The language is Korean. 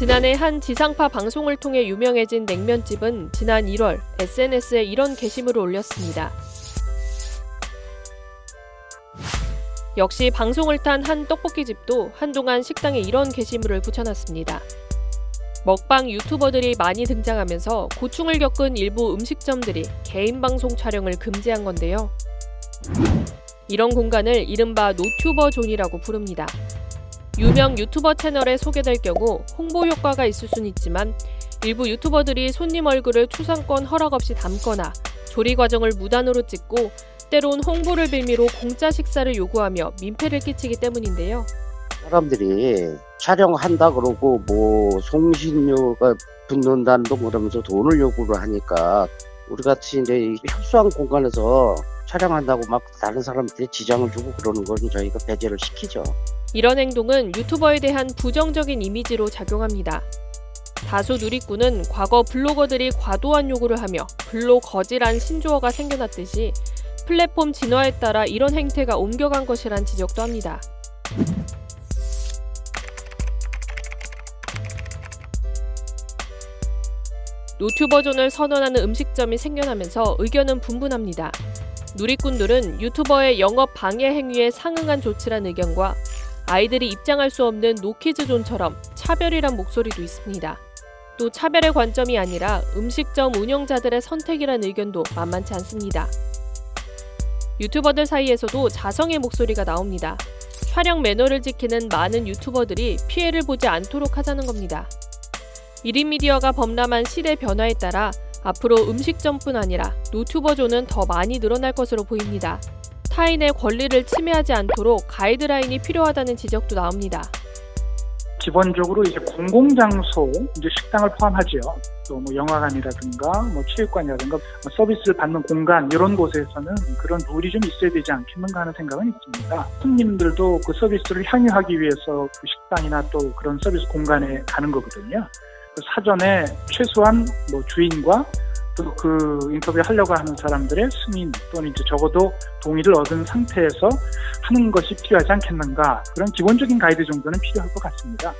지난해 한 지상파 방송을 통해 유명해진 냉면집은 지난 1월 SNS에 이런 게시물을 올렸습니다. 역시 방송을 탄 한 떡볶이집도 한동안 식당에 이런 게시물을 붙여놨습니다. 먹방 유튜버들이 많이 등장하면서 고충을 겪은 일부 음식점들이 개인 방송 촬영을 금지한 건데요. 이런 공간을 이른바 노튜버 존이라고 부릅니다. 유명 유튜버 채널에 소개될 경우 홍보 효과가 있을 순 있지만 일부 유튜버들이 손님 얼굴을 초상권 허락 없이 담거나 조리 과정을 무단으로 찍고 때론 홍보를 빌미로 공짜 식사를 요구하며 민폐를 끼치기 때문인데요. 사람들이 촬영한다 그러고 뭐 송신료가 붙는다는 동 그러면서 돈을 요구를 하니까 우리 같이 이제 협소한 공간에서 촬영한다고 막 다른 사람들이 지장을 주고 그러는 건 저희가 배제를 시키죠. 이런 행동은 유튜버에 대한 부정적인 이미지로 작용합니다. 다수 누리꾼은 과거 블로거들이 과도한 요구를 하며 블로거지란 신조어가 생겨났듯이 플랫폼 진화에 따라 이런 행태가 옮겨간 것이란 지적도 합니다. 노튜버존을 선언하는 음식점이 생겨나면서 의견은 분분합니다. 누리꾼들은 유튜버의 영업 방해 행위에 상응한 조치란 의견과 아이들이 입장할 수 없는 노키즈존처럼 차별이란 목소리도 있습니다. 또 차별의 관점이 아니라 음식점 운영자들의 선택이란 의견도 만만치 않습니다. 유튜버들 사이에서도 자성의 목소리가 나옵니다. 촬영 매너를 지키는 많은 유튜버들이 피해를 보지 않도록 하자는 겁니다. 1인 미디어가 범람한 시대 변화에 따라 앞으로 음식점뿐 아니라 노튜버존은 더 많이 늘어날 것으로 보입니다. 타인의 권리를 침해하지 않도록 가이드라인이 필요하다는 지적도 나옵니다. 기본적으로 이제 공공장소, 이제 식당을 포함하지요. 또 뭐 영화관이라든가 뭐 체육관이라든가 서비스를 받는 공간 이런 곳에서는 그런 룰이 좀 있어야 되지 않겠는가 하는 생각은 있습니다. 손님들도 그 서비스를 향유하기 위해서 그 식당이나 또 그런 서비스 공간에 가는 거거든요. 사전에 최소한 뭐 주인과 또 그 인터뷰 하려고 하는 사람들의 승인 또는 이제 적어도 동의를 얻은 상태에서 하는 것이 필요하지 않겠는가, 그런 기본적인 가이드 정도는 필요할 것 같습니다.